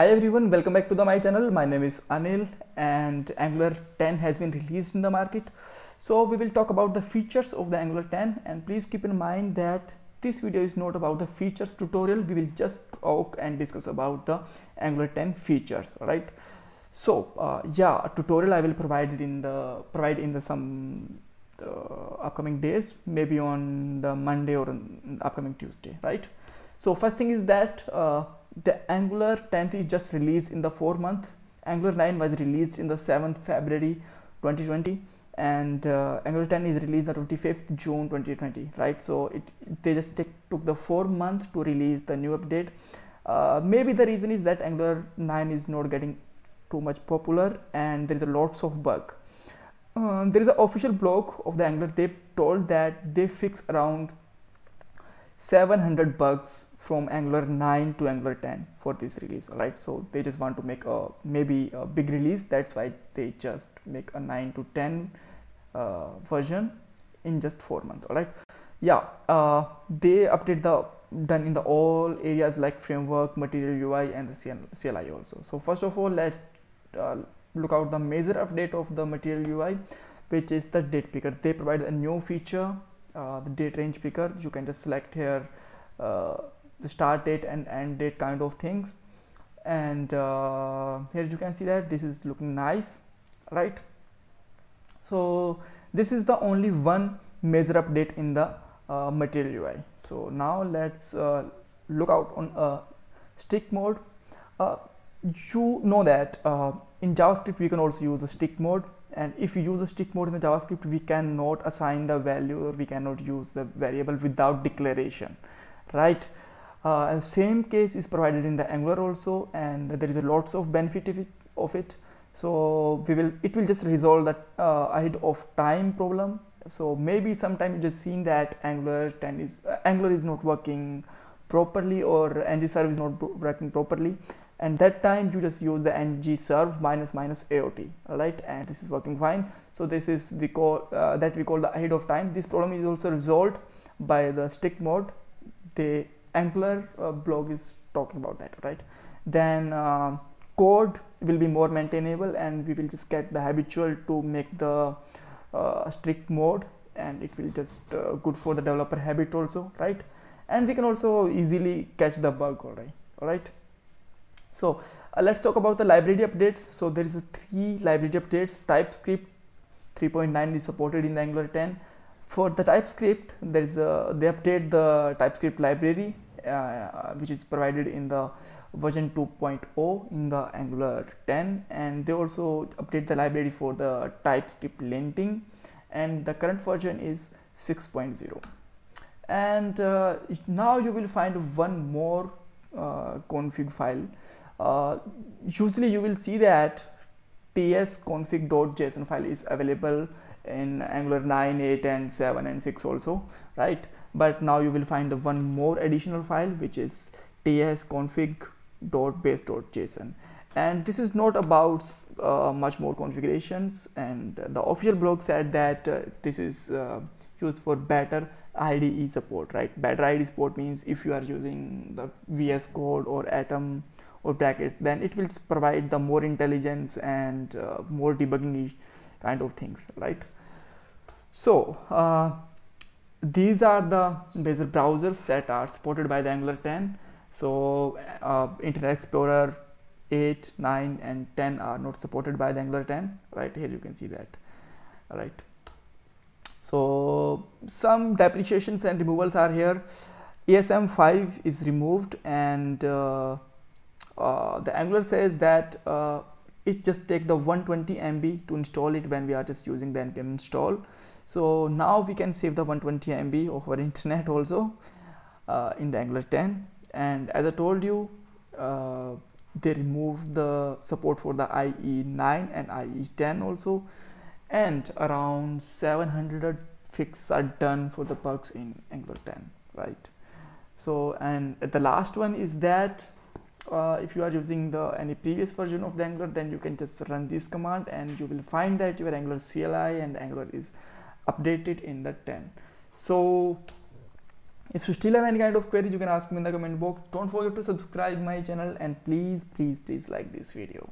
Hi everyone, welcome back to my channel. My name is Anil and Angular 10 has been released in the market. So we will talk about the features of the Angular 10, and please keep in mind that this video is not about the features tutorial. We will just talk and discuss about the Angular 10 features, alright? So yeah, a tutorial I will provide in some upcoming days, maybe on the Monday or on the upcoming Tuesday, right? So first thing is that the Angular 10 is just released in the 4th month. Angular 9 was released in the 7th February 2020, and Angular 10 is released on 25th June 2020, right? So they just took the 4 months to release the new update. Maybe the reason is that Angular 9 is not getting too much popular and there is a lots of bug. There is an official blog of the Angular. They told that they fix around 700 bugs from Angular 9 to Angular 10 for this release, alright? So they just want to make maybe a big release. That's why they just make a 9 to 10 version in just 4 months, alright? Yeah, they update done in the all areas like framework, Material UI, and the CLI also. So first of all, let's look out the major update of the Material UI, which is the date picker. They provide a new feature. The date range picker, you can just select here the start date and end date kind of things, and here you can see that this is looking nice, right? So this is the only one major update in the Material UI. So now let's look out on stick mode. You know that in JavaScript we can also use a stick mode, and if you use a stick mode in the JavaScript, we cannot assign the value or we cannot use the variable without declaration, right? And same case is provided in the Angular also, and there is a lots of benefit of it. So it will just resolve that ahead of time problem. So maybe sometimes you just seen that Angular 10 is Angular is not working properly, or ng-serve is not working properly, and that time you just use the ng-serve ---- AOT, alright? And this is working fine. So this is we call the ahead of time. This problem is also resolved by the stick mode. The Angular blog is talking about that, right? Then code will be more maintainable, and we will just get the habitual to make the strict mode, and it will just good for the developer habit also, right? And we can also easily catch the bug already, alright? So let's talk about the library updates. So there is a 3 library updates. TypeScript 3.9 is supported in the Angular 10. For the TypeScript, there is they update the TypeScript library, which is provided in the version 2.0 in the Angular 10, and they also update the library for the TypeScript linting, and the current version is 6.0. And now you will find one more config file. Usually you will see that tsconfig.json file is available in Angular 9, 8, and 7, and 6 also, right? But now you will find one more additional file, which is tsconfig.base.json, and this is not about much more configurations, and the official blog said that this is used for better IDE support, right? Better IDE support means if you are using the VS code or Atom or Bracket, then it will provide the more intelligence and more debugging kind of things, right? So these are the basic browsers that are supported by the Angular 10. So Internet Explorer 8, 9, and 10 are not supported by the Angular 10, right? Here you can see that, all right? So some deprecations and removals are here. ESM5 is removed, and the Angular says that it just takes the 120 MB to install it when we are just using the npm install. So now we can save the 120 MB of our internet also in the Angular 10. And as I told you, they removed the support for the IE9 and IE10 also. And around 700 fixes are done for the bugs in Angular 10, right? So, and the last one is that if you are using any previous version of the Angular, then you can just run this command, and you will find that your Angular CLI and Angular is updated in the 10. So If you still have any kind of queries, you can ask me in the comment box. Don't forget to subscribe my channel and please like this video.